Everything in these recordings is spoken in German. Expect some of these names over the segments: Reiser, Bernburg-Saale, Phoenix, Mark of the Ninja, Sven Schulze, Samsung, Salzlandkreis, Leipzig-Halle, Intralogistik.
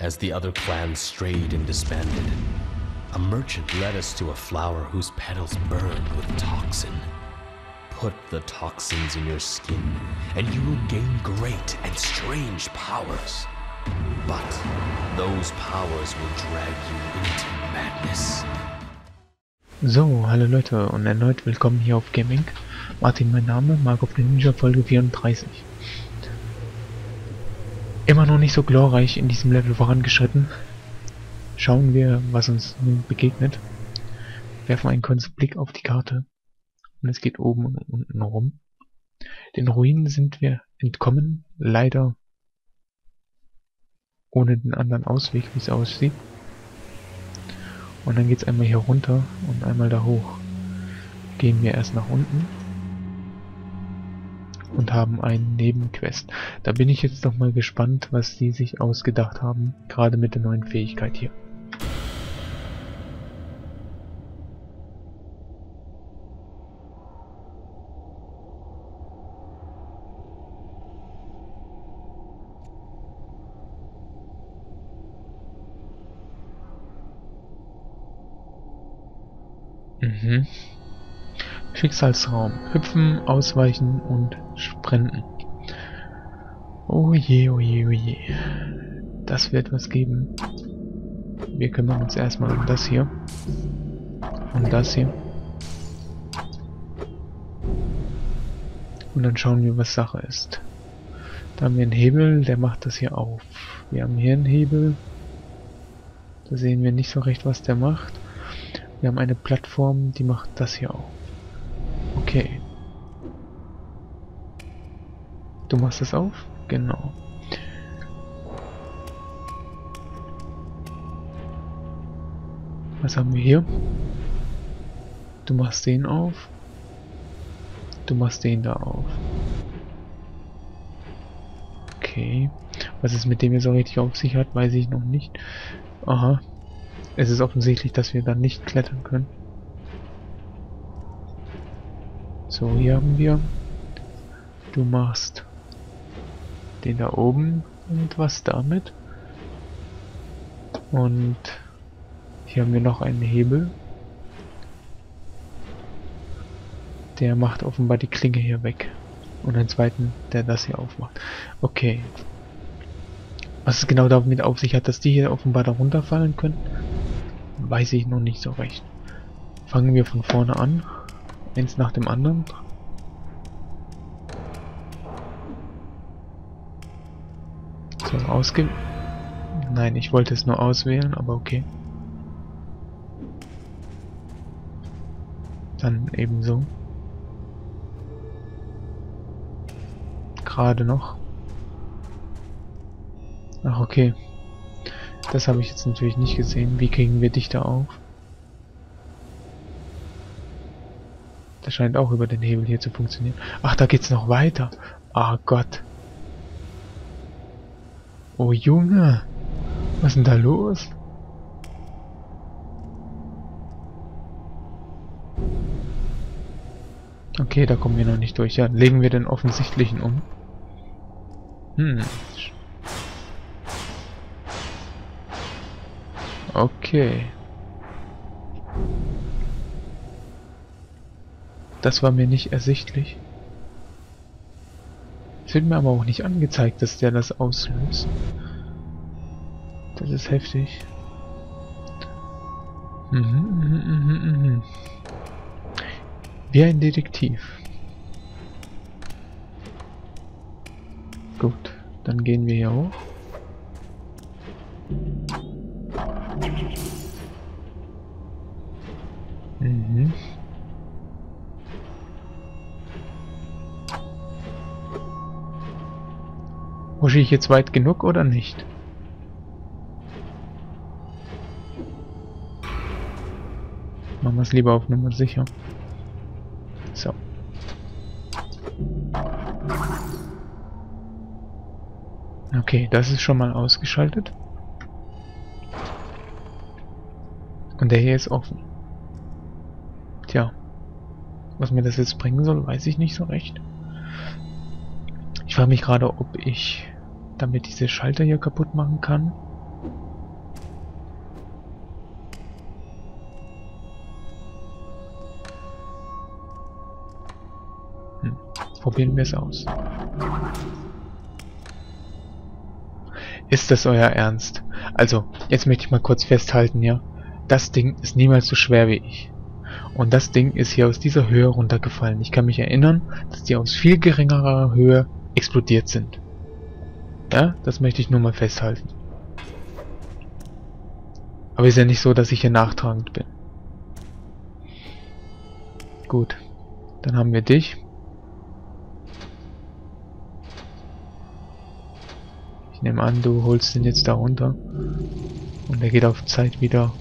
As the other clans strayed and disbanded, a merchant led us to a flower whose petals burned with toxin. Put the toxins in your skin, and you will gain great and strange powers. But those powers will drag you into madness. So, hallo Leute und erneut willkommen hier auf Gaming. Martin mein Name, Mark of the Ninja, Folge 34. Immer noch nicht so glorreich in diesem Level vorangeschritten. Schauen wir, was uns nun begegnet. Werfen einen kurzen Blick auf die Karte. Und es geht oben und unten rum. Den Ruinen sind wir entkommen, leider ohne den anderen Ausweg, wie es aussieht. Und dann geht es einmal hier runter und einmal da hoch. Gehen wir erst nach unten und haben einen Nebenquest. Da bin ich jetzt nochmal gespannt, was die sich ausgedacht haben, gerade mit der neuen Fähigkeit hier. Schicksalsraum. Hüpfen, ausweichen und sprinten. Oh je, oh je, oh je. Das wird was geben. Wir kümmern uns erstmal um das hier. Um das hier. Und dann schauen wir, was Sache ist. Da haben wir einen Hebel, der macht das hier auf. Wir haben hier einen Hebel. Da sehen wir nicht so recht, was der macht. Wir haben eine Plattform, die macht das hier auf. Okay. Du machst es auf? Genau. Was haben wir hier? Du machst den auf. Du machst den da auf. Okay. Was es mit dem hier so richtig auf sich hat, weiß ich noch nicht. Aha. Es ist offensichtlich, dass wir dann nicht klettern können. So, hier haben wir. Du machst den da oben und was damit. Und hier haben wir noch einen Hebel. Der macht offenbar die Klinge hier weg. Und einen zweiten, der das hier aufmacht. Okay. Was es genau damit auf sich hat, dass die hier offenbar da runterfallen können, weiß ich noch nicht so recht. Fangen wir von vorne an. Eins nach dem anderen. So, ausge... Nein, ich wollte es nur auswählen, aber okay. Dann ebenso. Gerade noch. Ach, okay. Das habe ich jetzt natürlich nicht gesehen. Wie kriegen wir dich da auf? Das scheint auch über den Hebel hier zu funktionieren. Ach, da geht's noch weiter. Ah Gott. Oh Junge. Was ist denn da los? Okay, da kommen wir noch nicht durch. Ja, legen wir den offensichtlichen um. Hm. Okay. Das war mir nicht ersichtlich. Es wird mir aber auch nicht angezeigt, dass der das auslöst. Das ist heftig. Wie ein Detektiv. Gut, dann gehen wir hier hoch. Husche ich jetzt weit genug oder nicht? Machen wir es lieber auf Nummer sicher. So. Okay, das ist schon mal ausgeschaltet. Und der hier ist offen. Tja. Was mir das jetzt bringen soll, weiß ich nicht so recht. Ich frage mich gerade, ob ich damit diese Schalter hier kaputt machen kann. Probieren wir es aus. Ist das euer Ernst? Also, jetzt möchte ich mal kurz festhalten, ja. Das Ding ist niemals so schwer wie ich. Und das Ding ist hier aus dieser Höhe runtergefallen. Ich kann mich erinnern, dass die aus viel geringerer Höhe explodiert sind. Ja, das möchte ich nur mal festhalten. Aber ist ja nicht so, dass ich hier nachtragend bin. Gut, dann haben wir dich. Ich nehme an, du holst den jetzt da runter. Und er geht auf Zeit wieder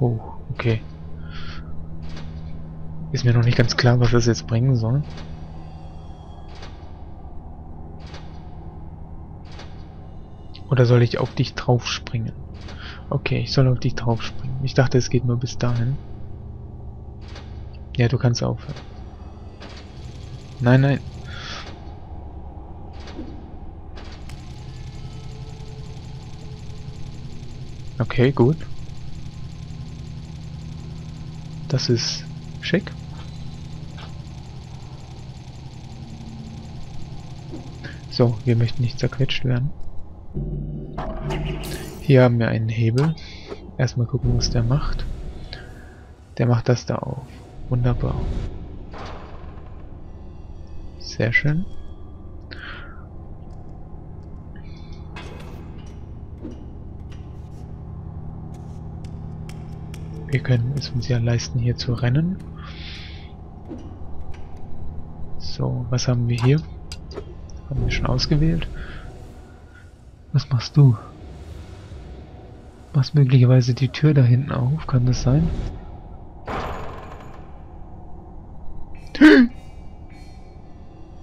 hoch. Okay. Ist mir noch nicht ganz klar, was das jetzt bringen soll. Oder soll ich auf dich drauf springen? Okay, ich soll auf dich drauf springen. Ich dachte, es geht nur bis dahin. Ja, du kannst aufhören. Nein, nein. Okay, gut. Das ist schick. So, wir möchten nicht zerquetscht werden. Hier haben wir einen Hebel. Erstmal gucken, was der macht. Der macht das da auf. Wunderbar. Sehr schön. Wir können es uns ja leisten, hier zu rennen. So, was haben wir hier? Haben wir schon ausgewählt. Was machst du? Machst möglicherweise die Tür da hinten auf, kann das sein?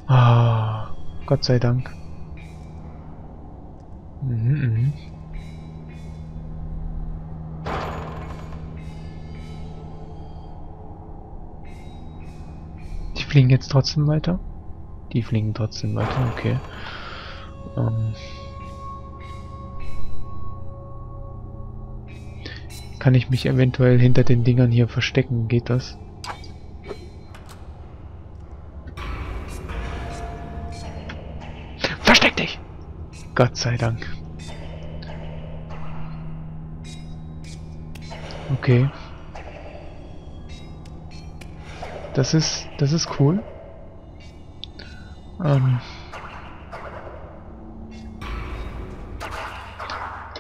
Ah, Gott sei Dank. Mhm, mh. Die fliegen jetzt trotzdem weiter? Die fliegen trotzdem weiter, okay. Kann ich mich eventuell hinter den Dingern hier verstecken? Geht das? Versteck dich! Gott sei Dank. Okay. Das ist cool.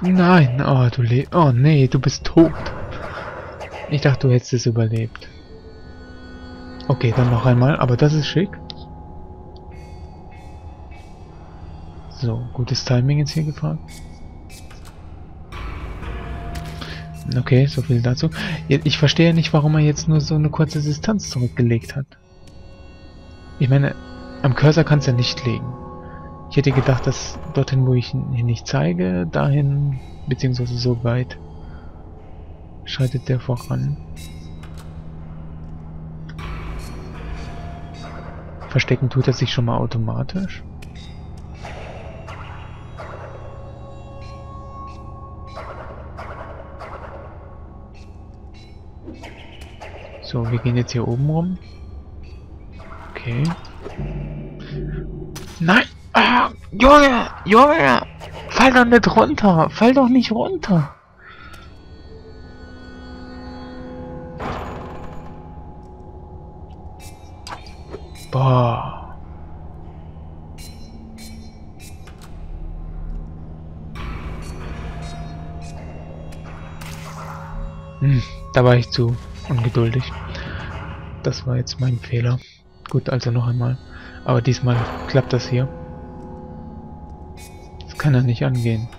Nein, oh, du lebst. Oh, nee, du bist tot. Ich dachte, du hättest es überlebt. Okay, dann noch einmal, aber das ist schick. So, gutes Timing jetzt hier gefragt. Okay, so viel dazu. Ich verstehe nicht, warum er jetzt nur so eine kurze Distanz zurückgelegt hat. Ich meine, am Cursor kann es ja nicht liegen. Ich hätte gedacht, dass dorthin, wo ich ihn nicht zeige, dahin, beziehungsweise so weit, schreitet der voran. Verstecken tut er sich schon mal automatisch. So, wir gehen jetzt hier oben rum. Okay. Nein! Ah, Junge! Junge! Fall doch nicht runter! Fall doch nicht runter! Boah! Hm, da war ich zu ungeduldig. Das war jetzt mein Fehler. Gut, also noch einmal. Aber diesmal klappt das hier. Das kann er nicht angehen.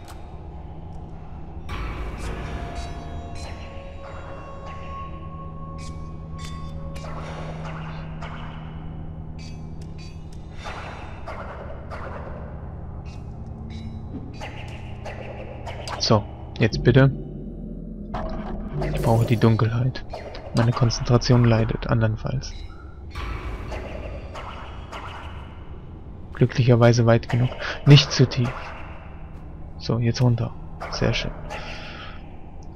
So, jetzt bitte. Ich brauche die Dunkelheit. Meine Konzentration leidet, andernfalls. Glücklicherweise weit genug. Nicht zu tief. So, jetzt runter. Sehr schön.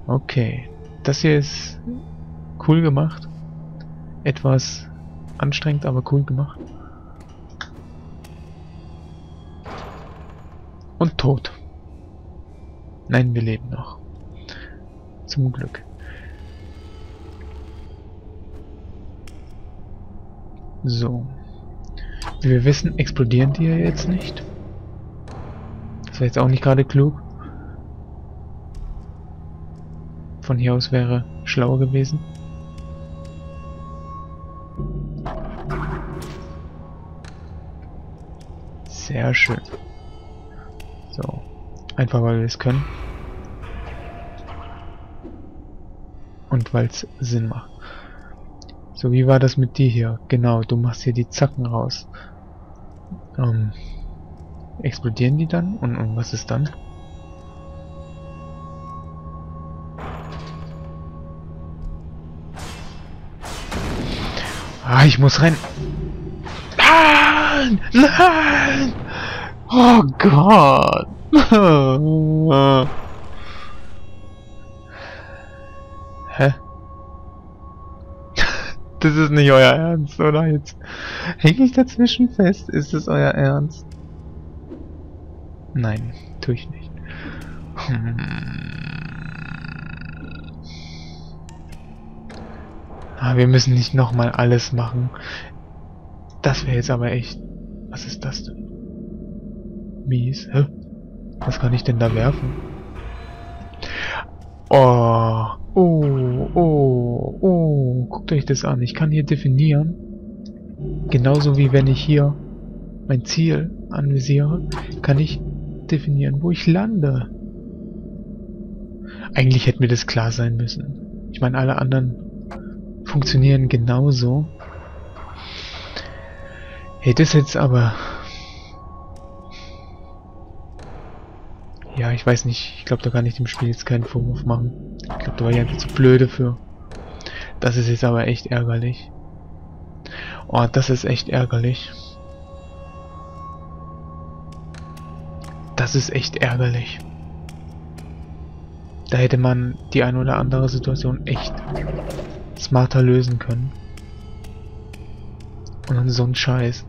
Okay. Das hier ist cool gemacht. Etwas anstrengend, aber cool gemacht. Und tot. Nein, wir leben noch. Zum Glück. So. Wie wir wissen, explodieren die ja jetzt nicht. Das war jetzt auch nicht gerade klug. Von hier aus wäre schlauer gewesen. Sehr schön. So. Einfach weil wir es können. Und weil es Sinn macht. So, wie war das mit dir hier? Genau, du machst hier die Zacken raus. Explodieren die dann? Und was ist dann? Ah, ich muss rein. Nein! Nein! Oh Gott! Hä? Das ist nicht euer Ernst, oder? Jetzt hänge ich dazwischen fest. Ist es euer Ernst? Nein, tue ich nicht. Ah, wir müssen nicht nochmal alles machen. Das wäre jetzt aber echt... Was ist das denn? Mies. Hä? Was kann ich denn da werfen? Oh... Oh, oh, oh, guckt euch das an. Ich kann hier definieren, genauso wie wenn ich hier mein Ziel anvisiere, kann ich definieren, wo ich lande. Eigentlich hätte mir das klar sein müssen. Ich meine, alle anderen funktionieren genauso. Hey, das jetzt aber... Ja, ich weiß nicht. Ich glaube, da kann ich dem Spiel jetzt keinen Vorwurf machen. Ich glaube, da war ich einfach zu blöde für. Das ist jetzt aber echt ärgerlich. Oh, das ist echt ärgerlich. Das ist echt ärgerlich. Da hätte man die ein oder andere Situation echt smarter lösen können. Und dann so ein Scheiß.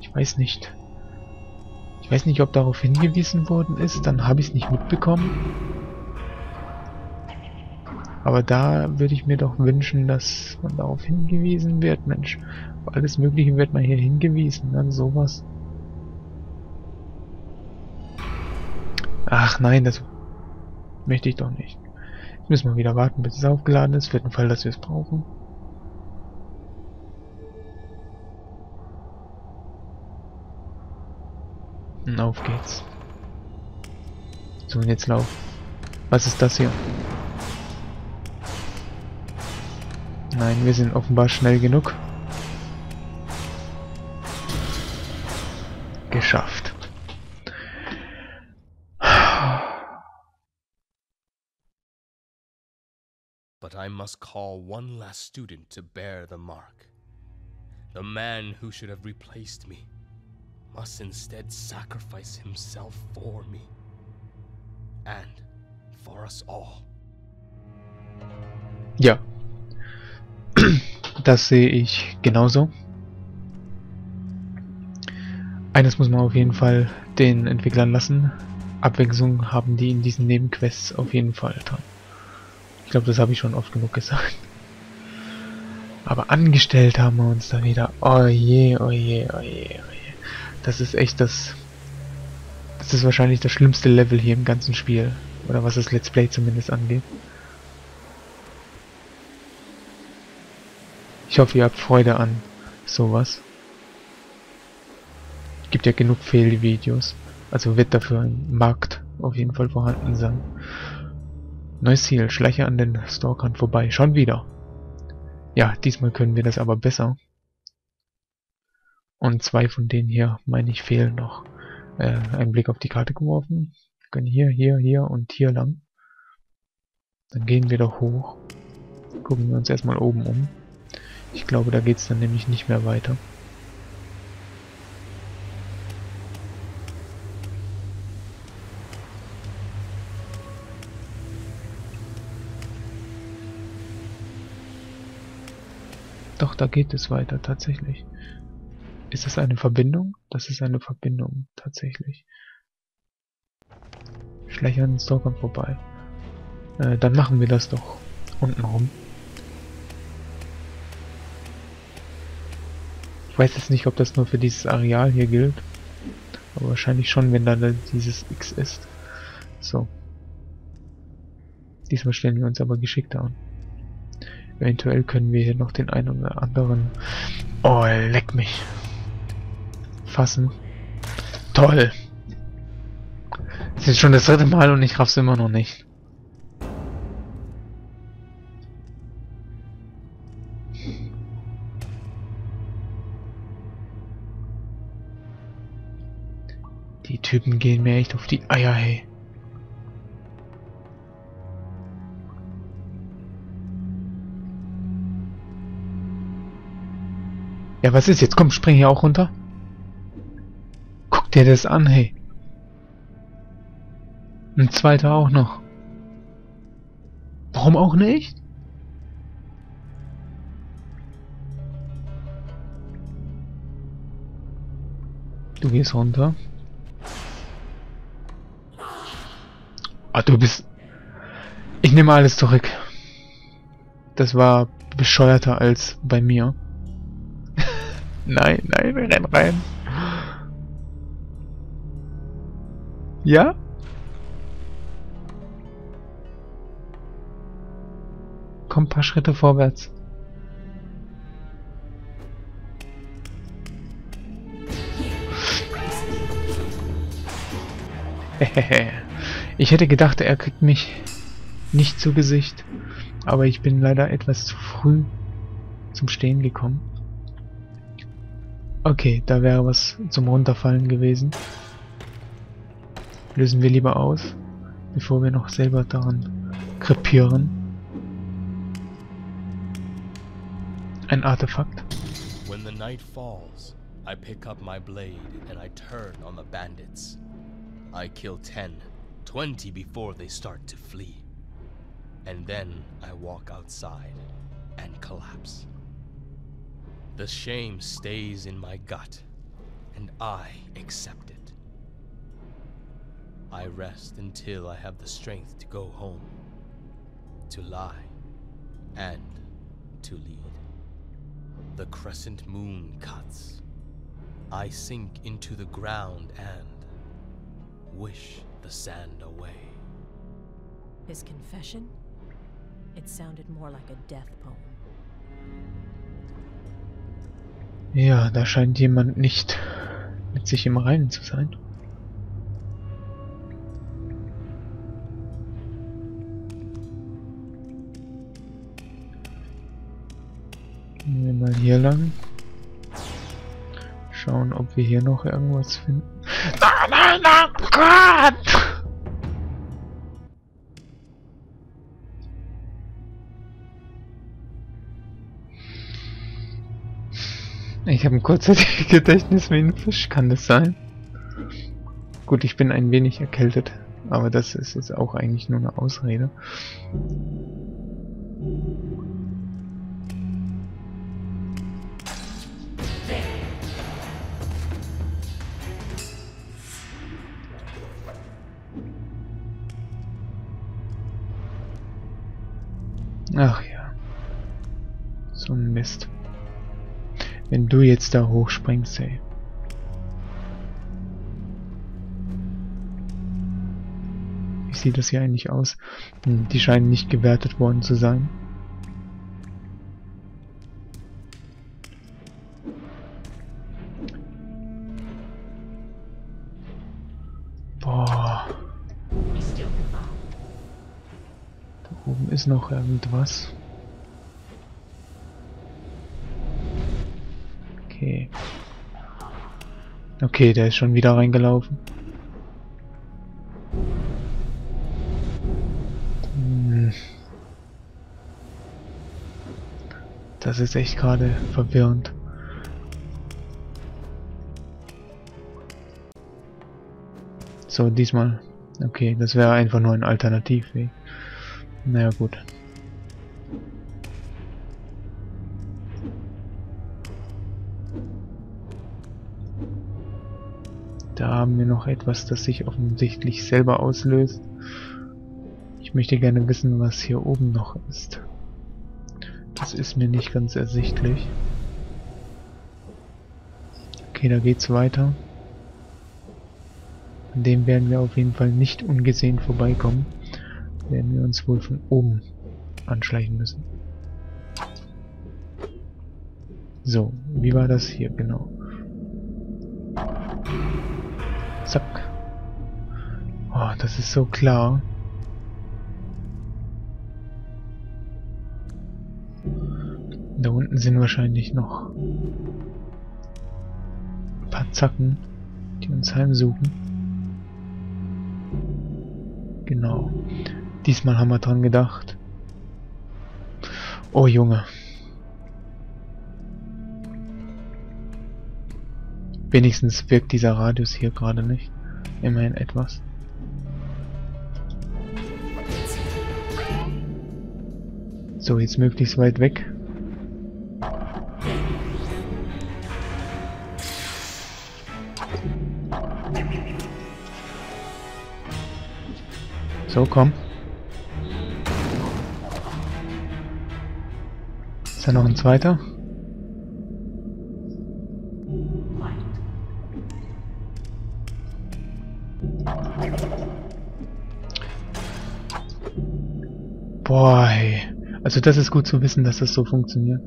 Ich weiß nicht. Ich weiß nicht, ob darauf hingewiesen worden ist, dann habe ich es nicht mitbekommen. Aber da würde ich mir doch wünschen, dass man darauf hingewiesen wird, Mensch. Auf alles Mögliche wird man hier hingewiesen, dann sowas. Ach nein, das möchte ich doch nicht. Jetzt müssen wir wieder warten, bis es aufgeladen ist, für den Fall, dass wir es brauchen. Auf geht's. So, und jetzt lauf. Was ist das hier? Nein, wir sind offenbar schnell genug. Geschafft. But I must call one last student to bear the mark. The man who should have replaced me must instead sacrifice himself for me and for us all. Ja, das sehe ich genauso. Eines muss man auf jeden Fall den Entwicklern lassen. Abwechslung haben die in diesen Nebenquests auf jeden Fall dran. Ich glaube, das habe ich schon oft genug gesagt. Aber angestellt haben wir uns da wieder. Oh je, oh je, oh je, oh je. Das ist echt das... Das ist wahrscheinlich das schlimmste Level hier im ganzen Spiel. Oder was das Let's Play zumindest angeht. Ich hoffe, ihr habt Freude an sowas. Gibt ja genug Fehlvideos. Also wird dafür ein Markt auf jeden Fall vorhanden sein. Neues Ziel. Schleiche an den Stalkern vorbei. Schon wieder. Ja, diesmal können wir das aber besser. Und zwei von denen hier, meine ich, fehlen noch. Einen Blick auf die Karte geworfen. Wir können hier, hier, hier und hier lang. Dann gehen wir doch hoch. Gucken wir uns erstmal oben um. Ich glaube, da geht es dann nämlich nicht mehr weiter. Doch, da geht es weiter, tatsächlich. Ist das eine Verbindung? Das ist eine Verbindung, tatsächlich. Schleich an den Stalkern vorbei. Dann machen wir das doch unten rum. Ich weiß jetzt nicht, ob das nur für dieses Areal hier gilt. Aber wahrscheinlich schon, wenn da dieses X ist. So. Diesmal stellen wir uns aber geschickter an. Eventuell können wir hier noch den einen oder anderen... Oh, leck mich. Fassen. Toll. Das ist jetzt schon das dritte Mal und ich raff's immer noch nicht. Die Typen gehen mir echt auf die Eier, hey. Ja, was ist jetzt? Komm, spring hier auch runter. Guck dir das an, hey. Ein zweiter auch noch. Warum auch nicht? Du gehst runter. Ah, du bist... Ich nehme alles zurück. Das war bescheuerter als bei mir. Nein, nein, wir rennen rein. Ja? Komm, ein paar Schritte vorwärts. Ich hätte gedacht, er kriegt mich nicht zu Gesicht. Aber ich bin leider etwas zu früh zum Stehen gekommen. Okay, da wäre was zum Runterfallen gewesen. Lösen wir lieber aus, bevor wir noch selber daran krepieren. Ein Artefakt. When the night falls, I pick up my blade and I turn on the bandits. I kill 10, 20 before they start to flee. And then I walk outside and collapse. The shame stays in my gut, and I accept it. I rest until I have the strength to go home, to lie, and to lead. The crescent moon cuts. I sink into the ground and wish the sand away. His confession? It sounded more like a death poem. Ja, da scheint jemand nicht mit sich im Reinen zu sein. Gehen wir mal hier lang. Schauen, ob wir hier noch irgendwas finden. Nein, nein, nein, Gott! Ich habe ein kurzzeitiges Gedächtnis wie ein Fisch, kann das sein? Gut, ich bin ein wenig erkältet, aber das ist jetzt auch eigentlich nur eine Ausrede. Ach ja. So ein Mist. Wenn du jetzt da hochspringst, ey. Wie sieht das hier eigentlich aus? Die scheinen nicht gewertet worden zu sein. Boah. Da oben ist noch irgendwas. Okay, der ist schon wieder reingelaufen. Das ist echt gerade verwirrend. So, diesmal. Okay, das wäre einfach nur ein Alternativweg. Naja, gut. Da haben wir noch etwas, das sich offensichtlich selber auslöst. Ich möchte gerne wissen, was hier oben noch ist. Das ist mir nicht ganz ersichtlich. Okay, da geht's weiter. An dem werden wir auf jeden Fall nicht ungesehen vorbeikommen. Werden wir uns wohl von oben anschleichen müssen. So, wie war das hier genau? Zack. Oh, das ist so klar. Da unten sind wahrscheinlich noch ein paar Zacken, die uns heimsuchen. Genau. Diesmal haben wir dran gedacht. Oh Junge. Wenigstens wirkt dieser Radius hier gerade nicht. Immerhin etwas. So, jetzt möglichst weit weg. So, komm. Ist da noch ein zweiter? Boah, hey. Also das ist gut zu wissen, dass das so funktioniert.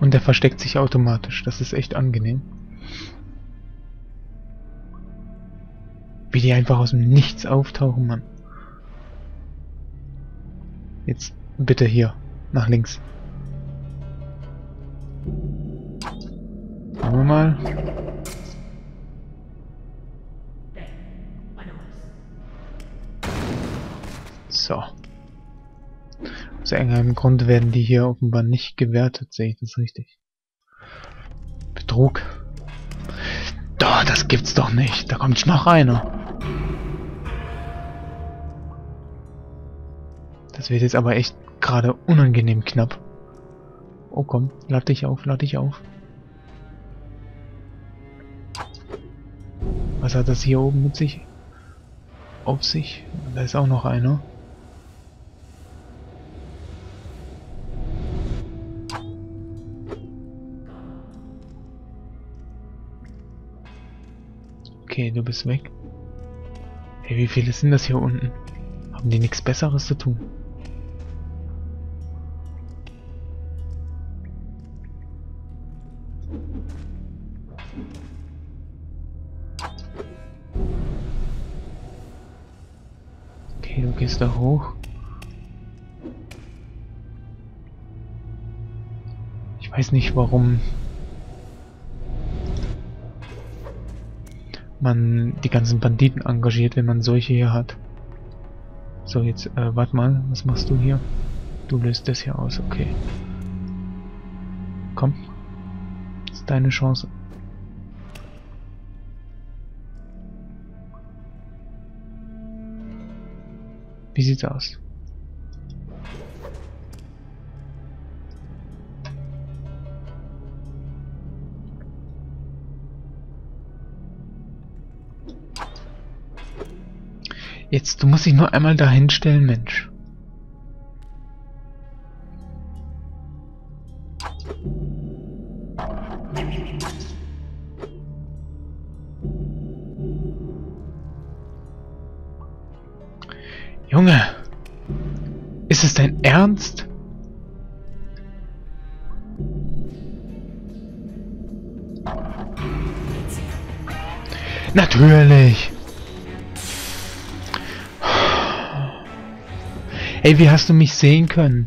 Und der versteckt sich automatisch. Das ist echt angenehm. Wie die einfach aus dem Nichts auftauchen, Mann. Jetzt bitte hier, nach links. Schauen wir mal. So. Aus irgendeinem Grund werden die hier offenbar nicht gewertet, sehe ich das richtig? Betrug. Doch, das gibt's doch nicht. Da kommt noch einer. Das wird jetzt aber echt gerade unangenehm knapp. Oh komm, lad dich auf, lad dich auf. Was hat das hier oben mit sich? Auf sich? Da ist auch noch einer. Okay, du bist weg. Hey, wie viele sind das hier unten? Haben die nichts Besseres zu tun? Du gehst da hoch. Ich weiß nicht, warum man die ganzen Banditen engagiert, wenn man solche hier hat. So, jetzt, warte mal, was machst du hier? Du löst das hier aus, okay. Komm, das ist deine Chance. Wie sieht's aus? Jetzt, du musst dich nur einmal dahin stellen, Mensch. Junge, ist es dein Ernst? Natürlich! Ey, wie hast du mich sehen können?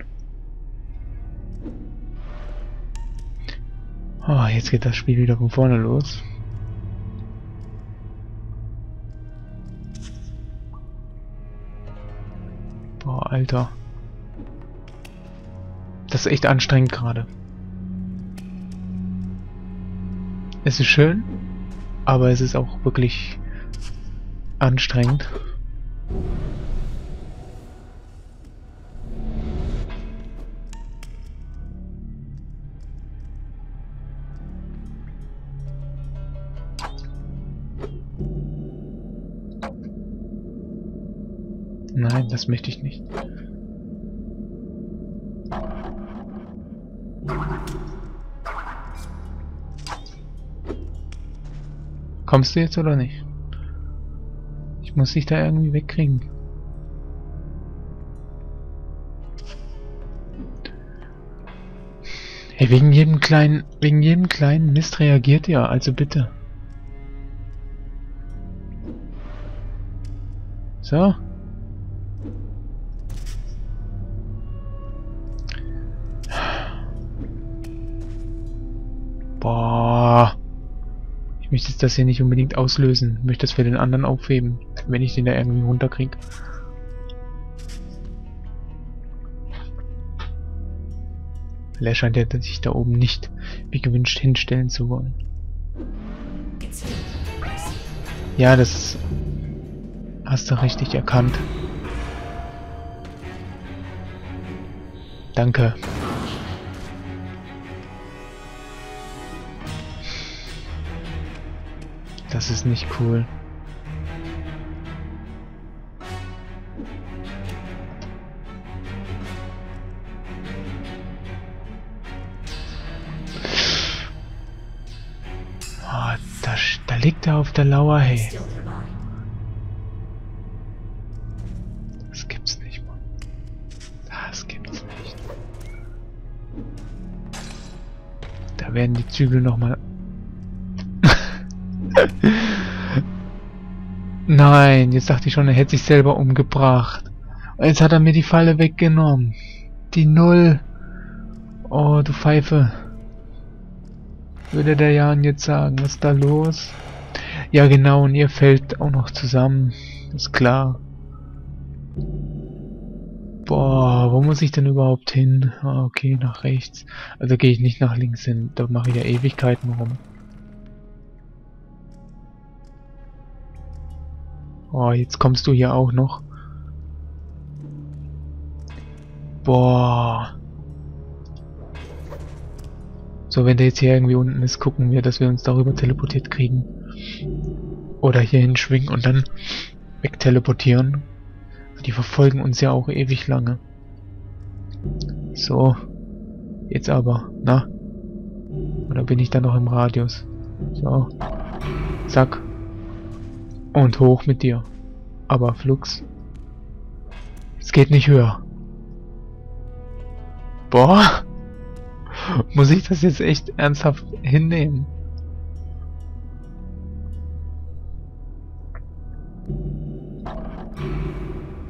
Oh, jetzt geht das Spiel wieder von vorne los. Alter. Das ist echt anstrengend gerade. Es ist schön, aber es ist auch wirklich anstrengend. Nein, das möchte ich nicht. Kommst du jetzt oder nicht? Ich muss dich da irgendwie wegkriegen. Hey, wegen jedem kleinen Mist reagiert ihr, also bitte. So. Boah. Ich möchte das hier nicht unbedingt auslösen. Ich möchte das für den anderen aufheben, wenn ich den da irgendwie runterkriege. Vielleicht scheint er sich da oben nicht wie gewünscht hinstellen zu wollen. Ja, das hast du richtig erkannt. Danke. Das ist nicht cool. Da liegt er auf der Lauer, hey. Das gibt's nicht, Mann. Das gibt's nicht. Da werden die Zügel nochmal... Nein, jetzt dachte ich schon, er hätte sich selber umgebracht. Und jetzt hat er mir die Falle weggenommen. Die Null. Oh, du Pfeife. Würde der Jan jetzt sagen, was ist da los? Ja genau, und ihr fällt auch noch zusammen. Ist klar. Boah, wo muss ich denn überhaupt hin? Ah, okay, nach rechts. Also gehe ich nicht nach links hin. Da mache ich ja Ewigkeiten rum. Oh, jetzt kommst du hier auch noch. Boah. So, wenn der jetzt hier irgendwie unten ist, gucken wir, dass wir uns darüber teleportiert kriegen. Oder hier hinschwingen und dann wegteleportieren. Die verfolgen uns ja auch ewig lange. So. Jetzt aber. Na? Oder bin ich da noch im Radius? So. Zack. Und hoch mit dir. Aber flugs. Es geht nicht höher. Boah. Muss ich das jetzt echt ernsthaft hinnehmen?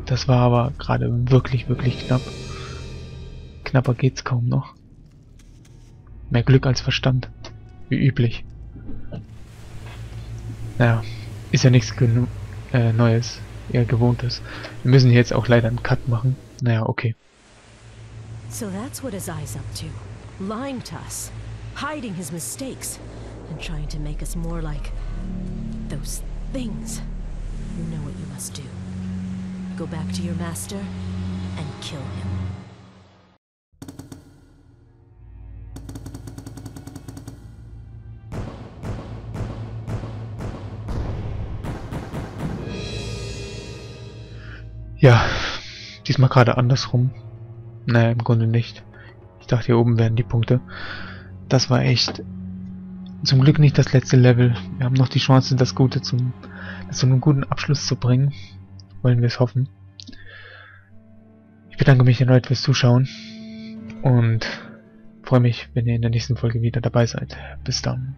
Das war aber gerade wirklich, wirklich knapp. Knapper geht's kaum noch. Mehr Glück als Verstand. Wie üblich. Naja, ist ja nichts Neues. Eher Gewohntes. Wir müssen hier jetzt auch leider einen Cut machen. Naja, okay. So that's what his eyes up to. Lying to us, hiding his mistakes, and trying to make us more like those things. You know what you must do. Go back to your master and kill him. Ja, diesmal gerade andersrum. Naja, im Grunde nicht. Ich dachte, hier oben werden die Punkte. Das war echt zum Glück nicht das letzte Level. Wir haben noch die Chance, das zu einem guten Abschluss zu bringen. Wollen wir es hoffen. Ich bedanke mich erneut fürs Zuschauen und freue mich, wenn ihr in der nächsten Folge wieder dabei seid. Bis dann.